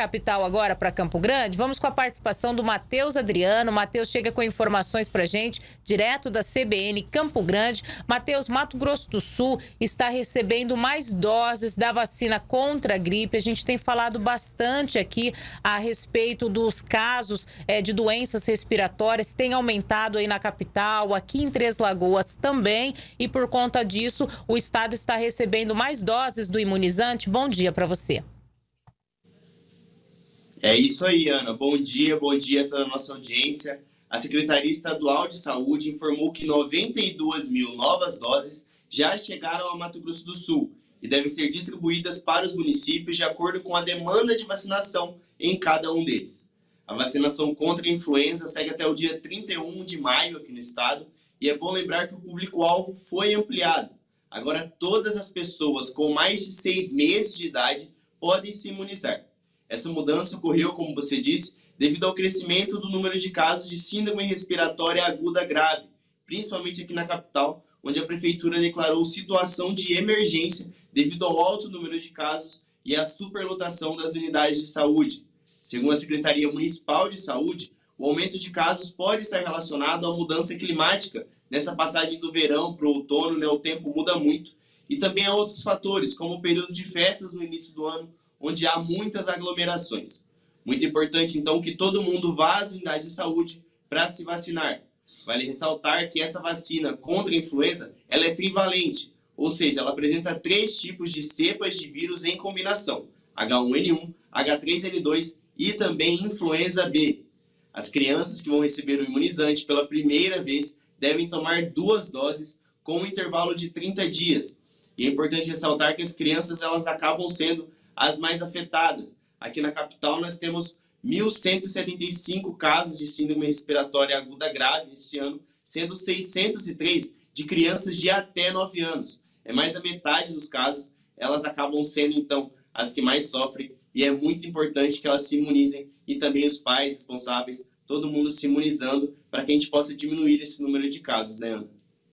capital agora para Campo Grande, vamos com a participação do Matheus Adriano. Matheus chega com informações para a gente, direto da CBN Campo Grande. Matheus, Mato Grosso do Sul está recebendo mais doses da vacina contra a gripe. A gente tem falado bastante aqui a respeito dos casos de doenças respiratórias, tem aumentado aí na capital, aqui em Três Lagoas também, e por conta disso o estado está recebendo mais doses do imunizante. Bom dia para você. É isso aí, Ana. Bom dia a toda a nossa audiência. A Secretaria Estadual de Saúde informou que 92 mil novas doses já chegaram ao Mato Grosso do Sul e devem ser distribuídas para os municípios de acordo com a demanda de vacinação em cada um deles. A vacinação contra a influenza segue até o dia 31 de maio aqui no estado, e é bom lembrar que o público-alvo foi ampliado. Agora todas as pessoas com mais de 6 meses de idade podem se imunizar. Essa mudança ocorreu, como você disse, devido ao crescimento do número de casos de síndrome respiratória aguda grave, principalmente aqui na capital, onde a prefeitura declarou situação de emergência devido ao alto número de casos e à superlotação das unidades de saúde. Segundo a Secretaria Municipal de Saúde, o aumento de casos pode estar relacionado à mudança climática. Nessa passagem do verão para o outono, o tempo muda muito. E também há outros fatores, como o período de festas no início do ano, onde há muitas aglomerações. Muito importante, então, que todo mundo vá às unidades de saúde para se vacinar. Vale ressaltar que essa vacina contra a influenza, ela é trivalente, ou seja, ela apresenta 3 tipos de cepas de vírus em combinação, H1N1, H3N2 e também influenza B. As crianças que vão receber o imunizante pela primeira vez devem tomar 2 doses com um intervalo de 30 dias. E é importante ressaltar que as crianças elas acabam sendo as mais afetadas. Aqui na capital nós temos 1.175 casos de síndrome respiratória aguda grave este ano, sendo 603 de crianças de até 9 anos. É mais da metade dos casos, elas acabam sendo então as que mais sofrem, e é muito importante que elas se imunizem, e também os pais responsáveis, todo mundo se imunizando, para que a gente possa diminuir esse número de casos, né, Ana?